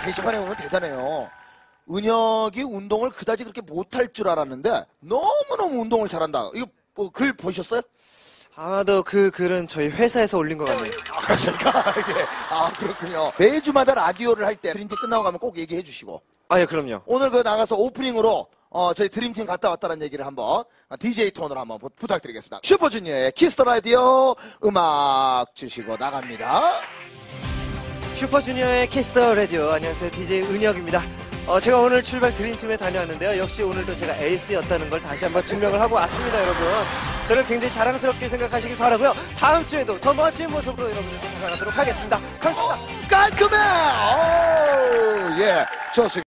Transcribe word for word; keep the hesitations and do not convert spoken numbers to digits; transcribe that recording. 게시판에 보면 대단해요. 은혁이 운동을 그다지 그렇게 못할 줄 알았는데 너무너무 운동을 잘한다. 이거 뭐 글 보셨어요? 아마도 그 글은 저희 회사에서 올린 것 같네요. 아, 그렇습니까? 예. 아, 그렇군요. 매주마다 라디오를 할 때 드림팀 끝나고 가면 꼭 얘기해 주시고. 아, 예, 그럼요. 오늘 그 나가서 오프닝으로 어, 저희 드림팀 갔다 왔다는 얘기를 한번 디제이 톤으로 한번 부, 부탁드리겠습니다. 슈퍼주니어의 키스 더 라디오 음악 주시고 나갑니다. 슈퍼주니어의 키스 더 라디오. 안녕하세요. 디제이 은혁입니다. 어, 제가 오늘 출발 드림팀에 다녀왔는데요. 역시 오늘도 제가 에이스였다는 걸 다시 한번 증명을 하고 왔습니다, 여러분. 저를 굉장히 자랑스럽게 생각하시길 바라고요. 다음 주에도 더 멋진 모습으로 여러분들께 다가가도록 하겠습니다. 감사합니다. 오, 깔끔해! 오, 예, 좋습니다.